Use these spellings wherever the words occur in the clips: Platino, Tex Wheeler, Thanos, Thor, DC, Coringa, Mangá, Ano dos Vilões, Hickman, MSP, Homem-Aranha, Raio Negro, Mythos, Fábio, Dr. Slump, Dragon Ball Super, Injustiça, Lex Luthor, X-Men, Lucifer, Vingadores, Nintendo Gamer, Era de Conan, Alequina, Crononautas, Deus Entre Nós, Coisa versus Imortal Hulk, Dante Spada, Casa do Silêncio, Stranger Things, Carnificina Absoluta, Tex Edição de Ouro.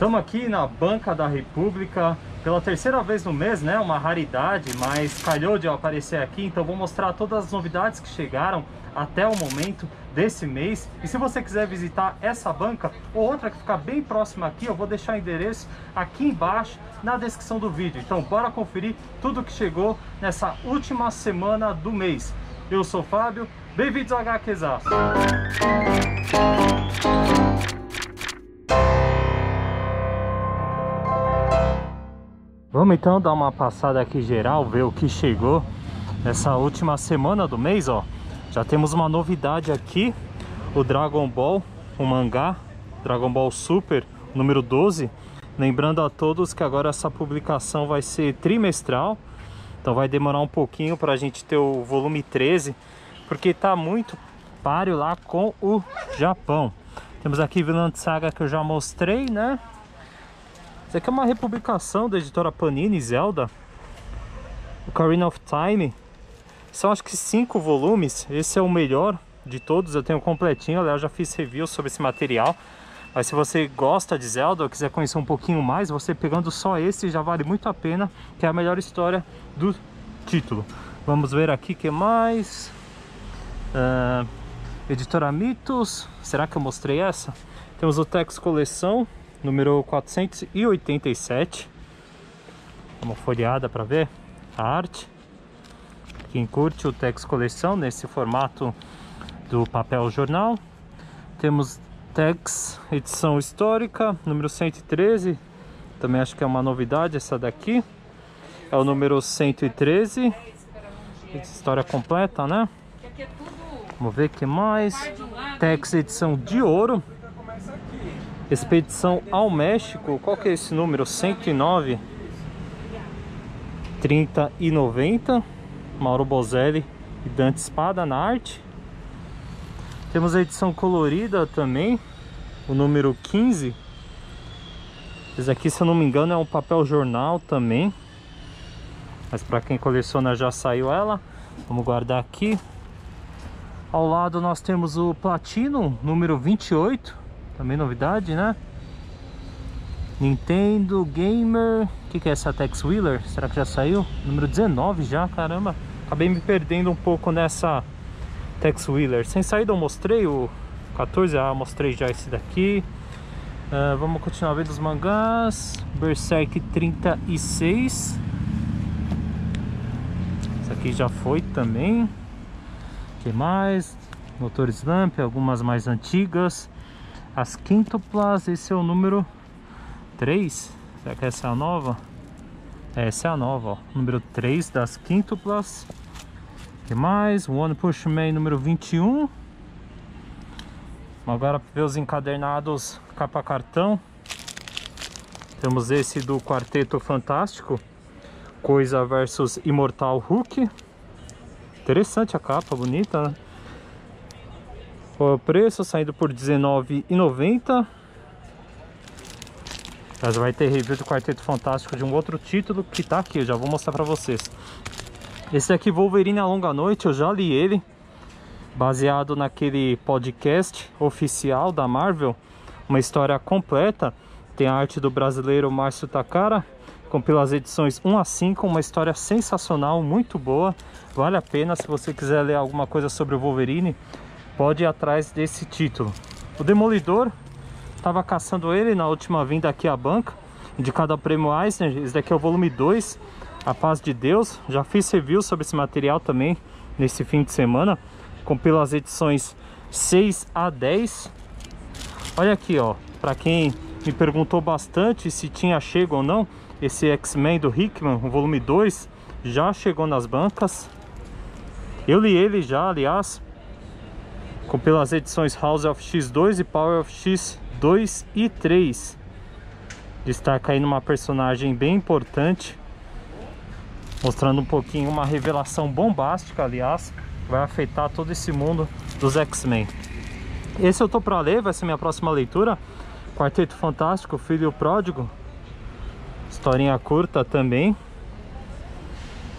Estamos aqui na Banca da República pela terceira vez no mês, né? Uma raridade, mas calhou de eu aparecer aqui, então vou mostrar todas as novidades que chegaram até o momento desse mês. E se você quiser visitar essa banca ou outra que ficar bem próxima aqui, eu vou deixar o endereço aqui embaixo na descrição do vídeo. Então bora conferir tudo que chegou nessa última semana do mês. Eu sou o Fábio, bem-vindos ao HQzasso. Vamos então dar uma passada aqui geral, ver o que chegou nessa última semana do mês, ó. Já temos uma novidade aqui, o Dragon Ball, o mangá, Dragon Ball Super, número 12. Lembrando a todos que agora essa publicação vai ser trimestral, então vai demorar um pouquinho para a gente ter o volume 13, porque tá muito páreo lá com o Japão. Temos aqui Vilante Saga que eu já mostrei, né? Isso aqui é uma republicação da editora Panini, Zelda, Ocarina of Time. São acho que 5 volumes, esse é o melhor de todos, eu tenho completinho, aliás já fiz review sobre esse material. Mas se você gosta de Zelda ou quiser conhecer um pouquinho mais, você pegando só esse já vale muito a pena, que é a melhor história do título. Vamos ver aqui o que mais... editora Mythos, será que eu mostrei essa? Temos o Tex Coleção, número 487. Uma folheada para ver a arte. Quem curte o Tex Coleção nesse formato do papel jornal. Temos Tex Edição Histórica, número 113. Também acho que é uma novidade essa daqui. É o número 113. História completa, né? Vamos ver o que mais. Tex Edição de Ouro. Expedição ao México, qual que é esse número? 109, 30 e 90, Mauro Boselli e Dante Spada na arte. Temos a edição colorida também, o número 15. Esse aqui, se eu não me engano, é um papel jornal também, mas para quem coleciona já saiu ela, vamos guardar aqui. Ao lado nós temos o Platino, número 28. Também novidade, né? Nintendo Gamer. O que é essa Tex Wheeler? Será que já saiu? Número 19 já, caramba. Acabei me perdendo um pouco nessa Tex Wheeler. Sem saída eu mostrei o 14, mostrei já esse daqui. Vamos continuar vendo os mangás. Berserk 36. Esse aqui já foi também. O que mais? Dr. Slump, algumas mais antigas. As Quintuplas, esse é o número 3. Será que essa é a nova? Essa é a nova, ó. Número 3 das Quintuplas. O que mais? One Push Man número 21. Agora ver os encadernados capa cartão. Temos esse do Quarteto Fantástico, Coisa versus Imortal Hulk. Interessante a capa, bonita, né? O preço saindo por R$19,90. Mas vai ter review do Quarteto Fantástico de um outro título que tá aqui, eu já vou mostrar pra vocês. Esse aqui, Wolverine A Longa Noite, eu já li ele, baseado naquele podcast oficial da Marvel. Uma história completa. Tem a arte do brasileiro Márcio Takara, compila as edições 1 a 5, uma história sensacional, muito boa. Vale a pena, se você quiser ler alguma coisa sobre o Wolverine, pode ir atrás desse título. O Demolidor, estava caçando ele na última vinda aqui à banca, indicado ao prêmio Eisner. Esse daqui é o volume 2, A Paz de Deus. Já fiz review sobre esse material também nesse fim de semana. Compila as edições 6 a 10. Olha aqui, ó, para quem me perguntou bastante se tinha chego ou não, esse X-Men do Hickman, o volume 2, já chegou nas bancas. Eu li ele já, aliás. Compila as edições House of X2 e Power of X2 e 3. Destaca aí numa personagem bem importante, mostrando um pouquinho uma revelação bombástica, aliás, vai afetar todo esse mundo dos X-Men. Esse eu tô pra ler, vai ser minha próxima leitura. Quarteto Fantástico, Filho Pródigo. Historinha curta também.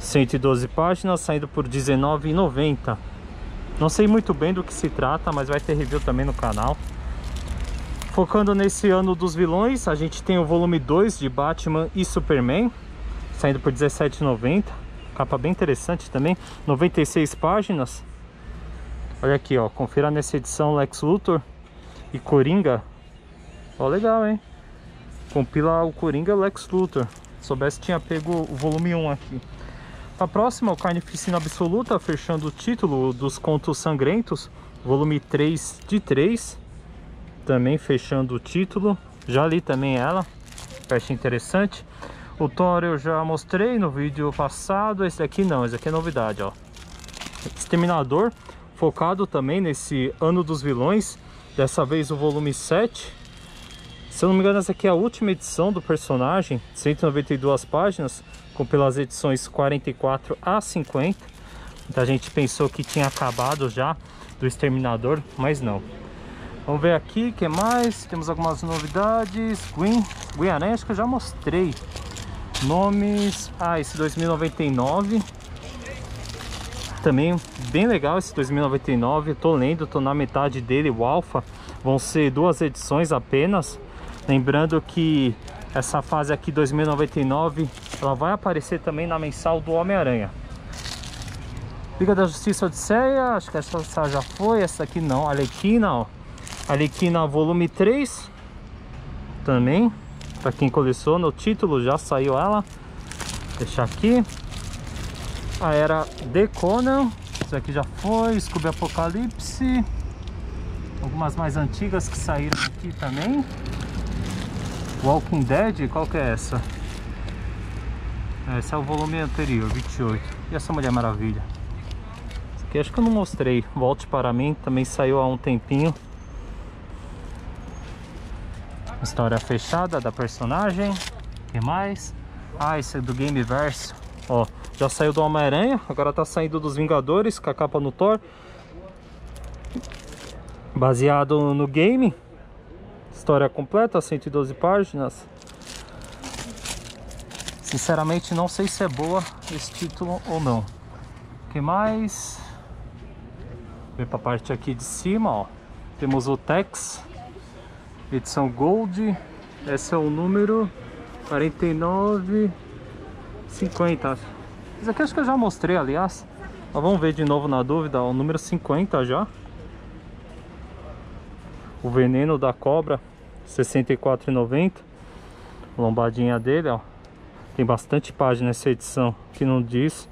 112 páginas, saindo por R$19,90. Não sei muito bem do que se trata, mas vai ter review também no canal. Focando nesse Ano dos Vilões, a gente tem o volume 2 de Batman e Superman, saindo por R$17,90. Capa bem interessante também, 96 páginas. Olha aqui, ó, confira nessa edição Lex Luthor e Coringa. Ó, legal, hein? Compila o Coringa e o Lex Luthor. Se soubesse, tinha pego o volume 1 aqui. A próxima, o Carnificina Absoluta, fechando o título dos Contos Sangrentos, volume 3 de 3. Também fechando o título. Já li também ela, peça interessante. O Thor eu já mostrei no vídeo passado. Esse daqui não, esse daqui é novidade, ó. Exterminador, focado também nesse Ano dos Vilões. Dessa vez o volume 7. Se eu não me engano, essa aqui é a última edição do personagem, 192 páginas, com pelas edições 44 a 50. Muita gente pensou que tinha acabado já do Exterminador, mas não. Vamos ver aqui, o que mais? Temos algumas novidades. Guiaranha, acho que eu já mostrei. Nomes... Ah, esse 2099. Também bem legal esse 2099. Tô lendo, tô na metade dele, o Alpha. Vão ser 2 edições apenas. Lembrando que essa fase aqui, 2099, ela vai aparecer também na mensal do Homem-Aranha. Liga da Justiça Odisseia, acho que essa já foi. Essa aqui não, Alequina, ó. Alequina volume 3 também, para quem coleciona, o título já saiu ela. Vou deixar aqui. A Era de Conan, isso aqui já foi. Scooby Apocalipse, algumas mais antigas que saíram aqui também. Walking Dead, qual que é essa? Esse é o volume anterior, 28. E essa Mulher Maravilha? Isso aqui acho que eu não mostrei. Volte para Mim também saiu há um tempinho. História fechada da personagem. O que mais? Ah, esse é do Gameverso. Ó, já saiu do Homem-Aranha, agora tá saindo dos Vingadores, com a capa no Thor. Baseado no game. História completa, 112 páginas. Sinceramente, não sei se é boa esse título ou não. O que mais? Vem pra parte aqui de cima, ó. Temos o Tex. Edição Gold, esse é o número 4950. Isso aqui acho que eu já mostrei, aliás. Mas vamos ver de novo na dúvida, o número 50 já. O Veneno da Cobra, 64,90. Lombadinha dele, ó. Tem bastante página essa edição, que não diz,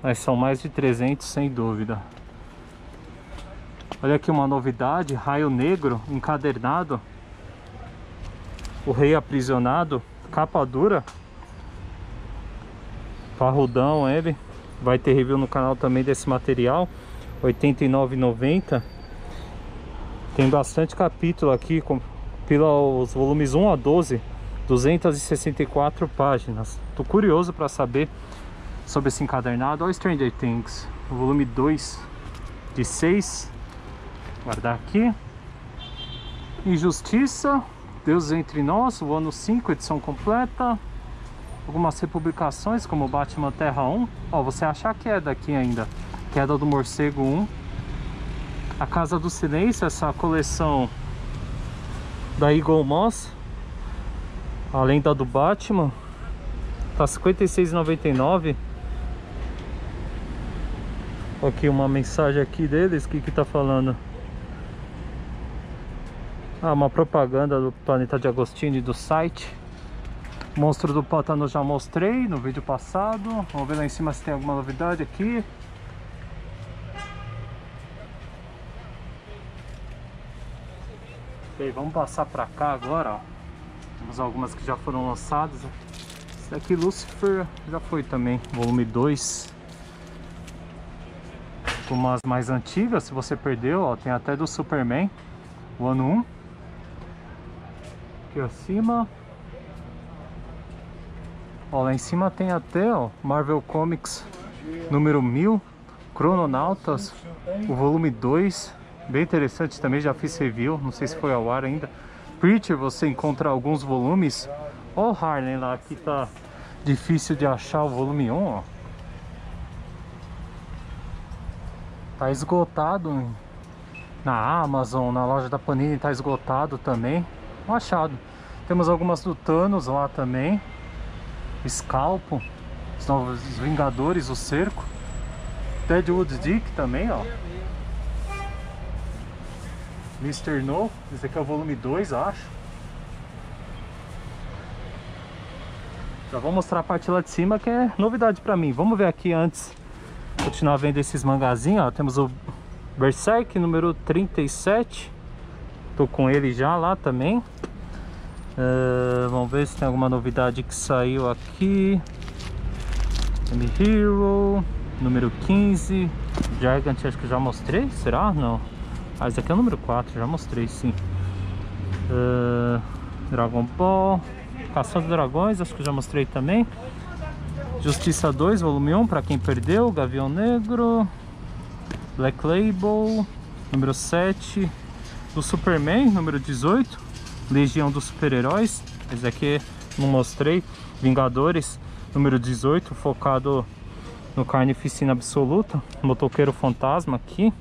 mas são mais de 300, sem dúvida. Olha aqui uma novidade, Raio Negro, encadernado. O Rei Aprisionado, capa dura. Parrudão ele. Vai ter review no canal também desse material. R$ 89,90. Tem bastante capítulo aqui, compila os volumes 1 a 12. 264 páginas. Tô curioso para saber sobre esse encadernado. Olha o Stranger Things, o volume 2 de 6. Guardar aqui. Injustiça, Deus Entre Nós, o ano 5, edição completa. Algumas republicações, como Batman Terra 1. Ó, você acha a queda aqui ainda. Queda do Morcego 1. A Casa do Silêncio, essa coleção da Eagle Moss. A Lenda do Batman. Tá R$ 56,99. Aqui uma mensagem aqui deles, o que tá falando? Ah, uma propaganda do Planeta de Agostini, do site. Monstro do Pântano já mostrei no vídeo passado. Vamos ver lá em cima se tem alguma novidade aqui. Ok, vamos passar pra cá agora, ó. Temos algumas que já foram lançadas. Esse daqui, Lucifer, já foi também, volume 2. Umas mais antigas, se você perdeu, ó, tem até do Superman, o ano 1. Aqui acima, ó, lá em cima tem até, ó, Marvel Comics número 1000, Crononautas, o volume 2, bem interessante também, já fiz review, não sei se foi ao ar ainda. Preacher, você encontra alguns volumes. Ó, o Harlem lá, que tá difícil de achar o volume 1, ó. Tá esgotado na Amazon, na loja da Panini tá esgotado também. Um achado. Temos algumas do Thanos lá também. Scalpo, Os Novos Vingadores, O Cerco. Deadwood Dick também, ó. Mr. No, esse aqui é o volume 2, acho. Já vou mostrar a parte lá de cima que é novidade pra mim. Vamos ver aqui antes, continuar vendo esses mangazinhos, ó. Temos o Berserk, número 37. Tô com ele já lá também. Vamos ver se tem alguma novidade que saiu aqui. M-Hero, número 15. Gigant, acho que já mostrei, será? Não. Ah, esse aqui é o número 4, já mostrei, sim. Dragon Ball, Caçando Dragões, acho que já mostrei também. Justiça 2, volume 1, pra quem perdeu. Gavião Negro, Black Label, número 7. Do Superman, número 18. Legião dos Super-Heróis, esse aqui não mostrei. Vingadores, número 18, focado no Carnificina Absoluta. Motoqueiro Fantasma aqui.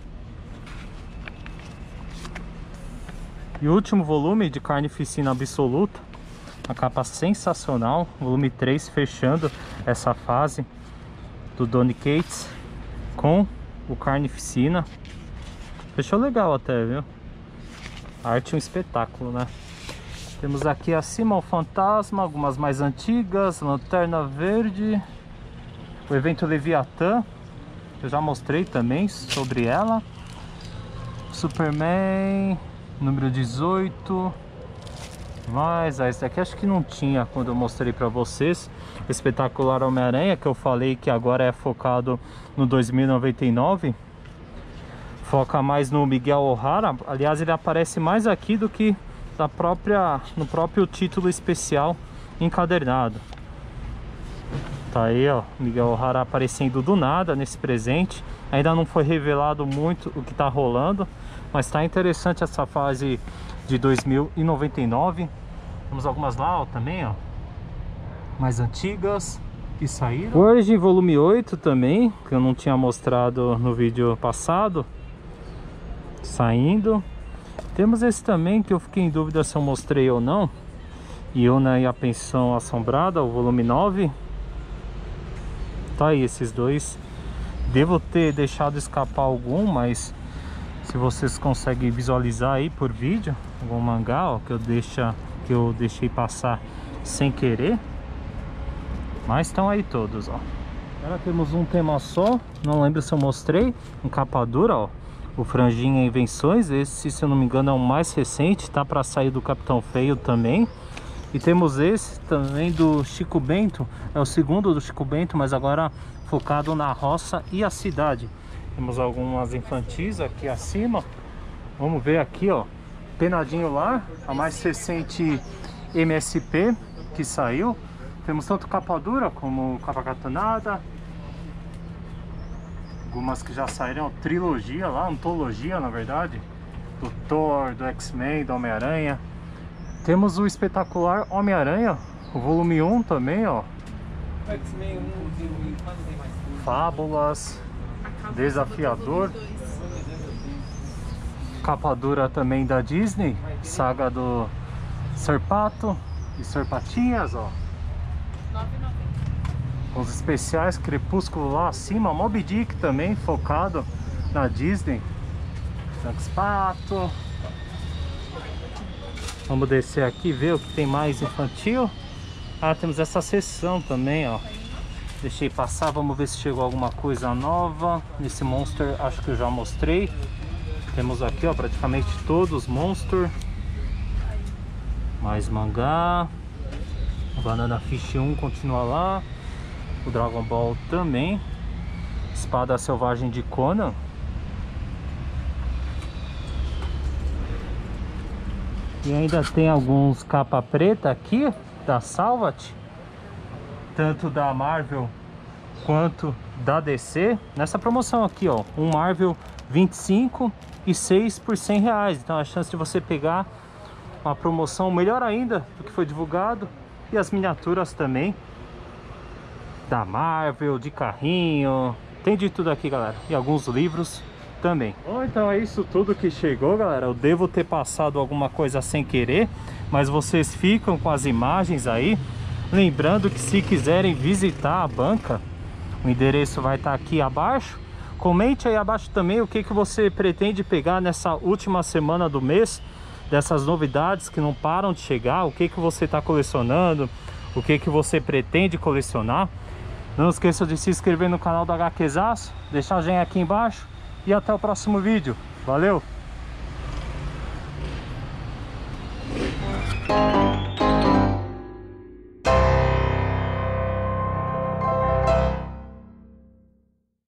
E o último volume de Carnificina Absoluta, a capa sensacional, volume 3, fechando essa fase do Donny Cates com o Carnificina. Fechou legal até, viu? A arte é um espetáculo, né? Temos aqui acima o Fantasma, algumas mais antigas, Lanterna Verde, o evento Leviatã, eu já mostrei também sobre ela. Superman, número 18. Mas esse aqui acho que não tinha quando eu mostrei pra vocês. O Espetacular Homem-Aranha, que eu falei que agora é focado no 2099. Foca mais no Miguel O'Hara. Aliás, ele aparece mais aqui do que no próprio título especial encadernado. Tá aí, ó, Miguel O'Hara aparecendo do nada nesse presente. Ainda não foi revelado muito o que tá rolando, mas tá interessante essa fase de 2099. Temos algumas lá, ó, também, ó, mais antigas que saíram. Origem volume 8 também, que eu não tinha mostrado no vídeo passado, saindo. Temos esse também que eu fiquei em dúvida se eu mostrei ou não. Iona e a Pensão Assombrada, o volume 9. Tá aí esses dois. Devo ter deixado escapar algum, mas se vocês conseguem visualizar aí por vídeo, algum mangá, ó, que eu deixei passar sem querer. Mas estão aí todos, ó. Agora temos um tema só, não lembro se eu mostrei, em capa dura, ó. O Franjinha Invenções, esse, se eu não me engano, é o mais recente, tá para sair do Capitão Feio também. E temos esse também do Chico Bento, é o segundo do Chico Bento, mas agora focado na roça e a cidade. Temos algumas infantis aqui acima. Vamos ver aqui, ó, Penadinho Lá, a mais recente MSP que saiu. Temos tanto capa dura como capa catanada. Algumas que já saíram, trilogia lá, antologia na verdade, do Thor, do X-Men, do Homem-Aranha. Temos o Espetacular Homem-Aranha, o volume 1 também, ó. X-Men 1, não tem mais. Fábulas, Desafiador. Capa dura também da Disney, saga do Serpato e Serpatinhas, ó. Os especiais, Crepúsculo lá acima, Moby Dick também, focado na Disney. Dante Spada. Vamos descer aqui, ver o que tem mais infantil. Ah, temos essa seção também, ó. Deixei passar, vamos ver se chegou alguma coisa nova. Nesse Monster, acho que eu já mostrei. Temos aqui, ó, praticamente todos Monster. Mais mangá. O Banana Fish 1 continua lá. O Dragon Ball também. Espada Selvagem de Conan. E ainda tem alguns capa preta aqui da Salvat, tanto da Marvel quanto da DC. Nessa promoção aqui, ó, um Marvel 25 e 6 por R$100. Então a chance de você pegar uma promoção melhor ainda do que foi divulgado. E as miniaturas também da Marvel, de carrinho, tem de tudo aqui, galera. E alguns livros também. Bom, então é isso tudo que chegou, galera. Eu devo ter passado alguma coisa sem querer, mas vocês ficam com as imagens aí. Lembrando que se quiserem visitar a banca, o endereço vai estar aqui abaixo. Comente aí abaixo também o que você pretende pegar nessa última semana do mês, dessas novidades que não param de chegar, o que você está colecionando, o que você pretende colecionar. Não esqueça de se inscrever no canal do HQzasso, deixar o joinha aqui embaixo e até o próximo vídeo. Valeu!